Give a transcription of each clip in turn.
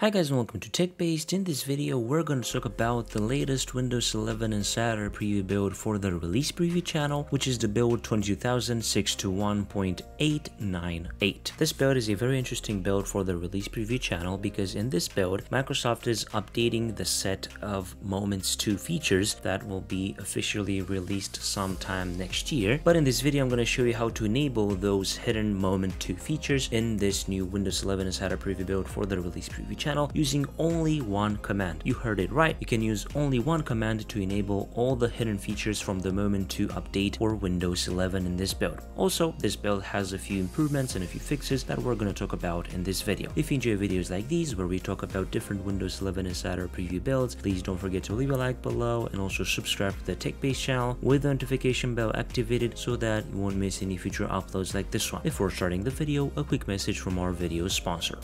Hi guys and welcome to TechBased. In this video we're going to talk about the latest Windows 11 Insider Preview build for the Release Preview channel, which is the Build 22621.898. This build is a very interesting build for the Release Preview channel because in this build Microsoft is updating the set of Moments 2 features that will be officially released sometime next year. But in this video I'm going to show you how to enable those hidden Moment 2 features in this new Windows 11 Insider Preview build for the Release Preview channel using only one command. You heard it right, you can use only one command to enable all the hidden features from the Moment 2 update for Windows 11 in this build. Also, this build has a few improvements and a few fixes that we're going to talk about in this video. If you enjoy videos like these where we talk about different Windows 11 Insider Preview builds, please don't forget to leave a like below and also subscribe to the TechBased channel with the notification bell activated so that you won't miss any future uploads like this one. Before starting the video, a quick message from our video sponsor.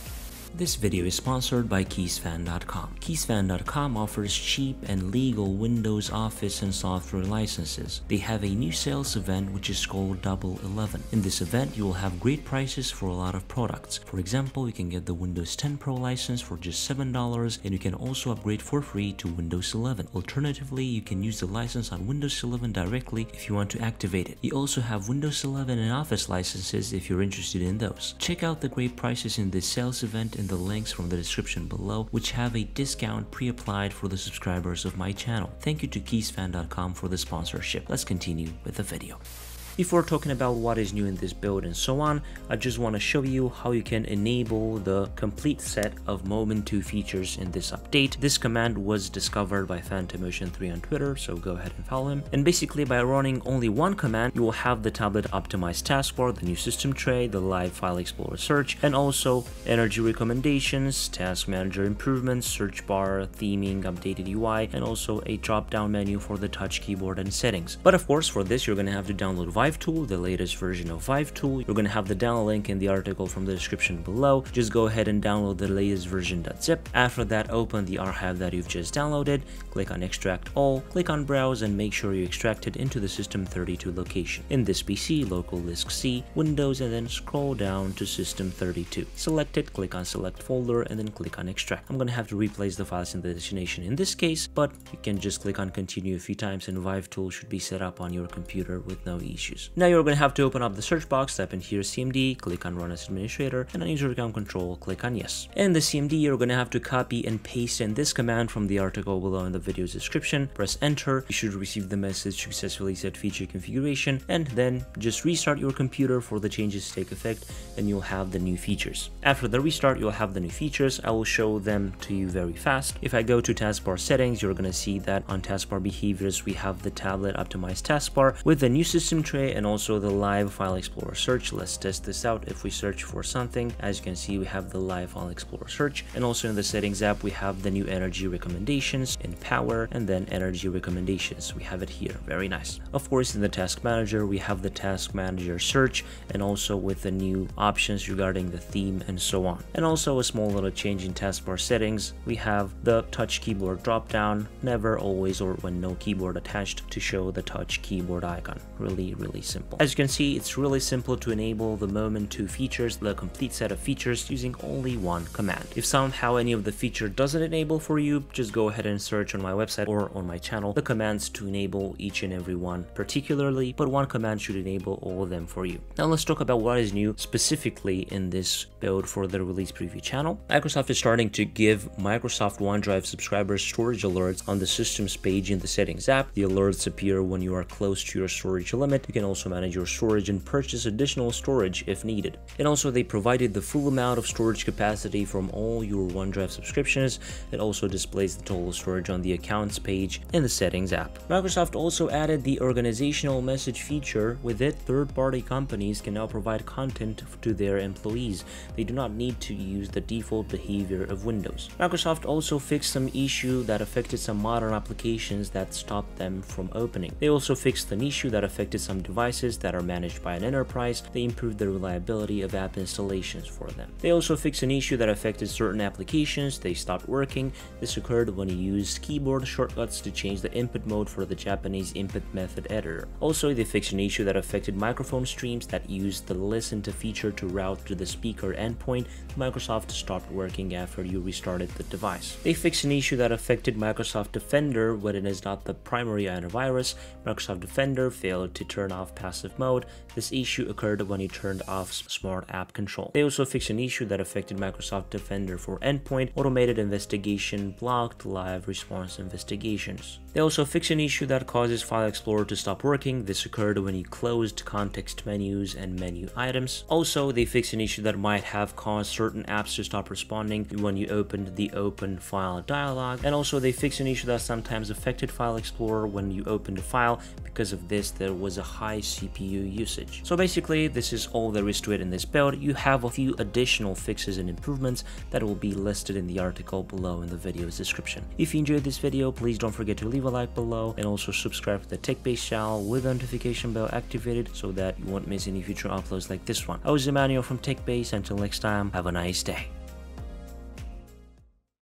This video is sponsored by Keysfan.com. Keysfan.com offers cheap and legal Windows, Office, and software licenses. They have a new sales event which is called Double 11. In this event, you will have great prices for a lot of products. For example, you can get the Windows 10 Pro license for just $7, and you can also upgrade for free to Windows 11. Alternatively, you can use the license on Windows 11 directly if you want to activate it. You also have Windows 11 and Office licenses if you're interested in those. Check out the great prices in this sales event in the links from the description below, which have a discount pre-applied for the subscribers of my channel. Thank you to Keysfan.com for the sponsorship. Let's continue with the video. Before talking about what is new in this build and so on, I just want to show you how you can enable the complete set of Moment 2 features in this update. This command was discovered by PhantomMotion3 on Twitter, so go ahead and follow him. And basically by running only one command, you will have the tablet optimized taskbar, the new system tray, the live file explorer search, and also energy recommendations, task manager improvements, search bar, theming, updated UI, and also a drop-down menu for the touch keyboard and settings. But of course, for this, you're going to have to download ViVeTool, the latest version of ViVeTool. You're going to have the download link in the article from the description below. Just go ahead and download the latest version.zip. After that, open the archive that you've just downloaded, click on Extract All, click on Browse, and make sure you extract it into the System 32 location. In this PC, local disk C, Windows, and then scroll down to System 32. Select it, click on Select Folder, and then click on Extract. I'm going to have to replace the files in the destination in this case, but you can just click on Continue a few times and ViVeTool should be set up on your computer with no issue. Now you're going to have to open up the search box, type in here CMD, click on Run as Administrator, and on User Account Control, click on Yes. In the CMD, you're going to have to copy and paste in this command from the article below in the video's description. Press Enter. You should receive the message successfully set feature configuration, and then just restart your computer for the changes to take effect, and you'll have the new features. After the restart, you'll have the new features. I will show them to you very fast. If I go to Taskbar Settings, you're going to see that on Taskbar Behaviors, we have the Tablet Optimized Taskbar with the new system tray and also the live file explorer search. Let's test this out. If we search for something, as you can see, we have the live file explorer search, and also in the settings app we have the new energy recommendations in power, and then energy recommendations, we have it here. Very nice. Of course, in the task manager we have the task manager search, and also with the new options regarding the theme and so on. And also a small little change in taskbar settings, we have the touch keyboard drop down, never, always, or when no keyboard attached, to show the touch keyboard icon. Really simple. As you can see, it's really simple to enable the Moment 2 features, the complete set of features, using only one command. If somehow any of the feature doesn't enable for you, just go ahead and search on my website or on my channel the commands to enable each and every one particularly, but one command should enable all of them for you. Now let's talk about what is new specifically in this build for the Release Preview channel. Microsoft is starting to give Microsoft OneDrive subscribers storage alerts on the systems page in the settings app. The alerts appear when you are close to your storage limit. You can also manage your storage and purchase additional storage if needed. And also they provided the full amount of storage capacity from all your OneDrive subscriptions. It also displays the total storage on the accounts page in the settings app. Microsoft also added the organizational message feature. With it, third-party companies can now provide content to their employees. They do not need to use the default behavior of Windows. Microsoft also fixed some issue that affected some modern applications that stopped them from opening. They also fixed an issue that affected some devices that are managed by an enterprise, they improve the reliability of app installations for them. They also fix an issue that affected certain applications, they stopped working. This occurred when you used keyboard shortcuts to change the input mode for the Japanese input method editor. Also, they fixed an issue that affected microphone streams that used the listen to feature to route to the speaker endpoint. Microsoft stopped working after you restarted the device. They fixed an issue that affected Microsoft Defender when it is not the primary antivirus. Microsoft Defender failed to turn off passive mode. This issue occurred when you turned off Smart App Control. They also fixed an issue that affected Microsoft Defender for endpoint. Automated investigation blocked live response investigations. They also fixed an issue that causes File Explorer to stop working. This occurred when you closed context menus and menu items. Also, they fixed an issue that might have caused certain apps to stop responding when you opened the Open File dialog. And also, they fixed an issue that sometimes affected File Explorer when you opened a file. Because of this, there was a high CPU usage. So basically, this is all there is to it in this build. You have a few additional fixes and improvements that will be listed in the article below in the video's description. If you enjoyed this video, please don't forget to leave a like below and also subscribe to the TechBased channel with the notification bell activated so that you won't miss any future uploads like this one. I was Emmanuel from TechBased. Until next time, have a nice day.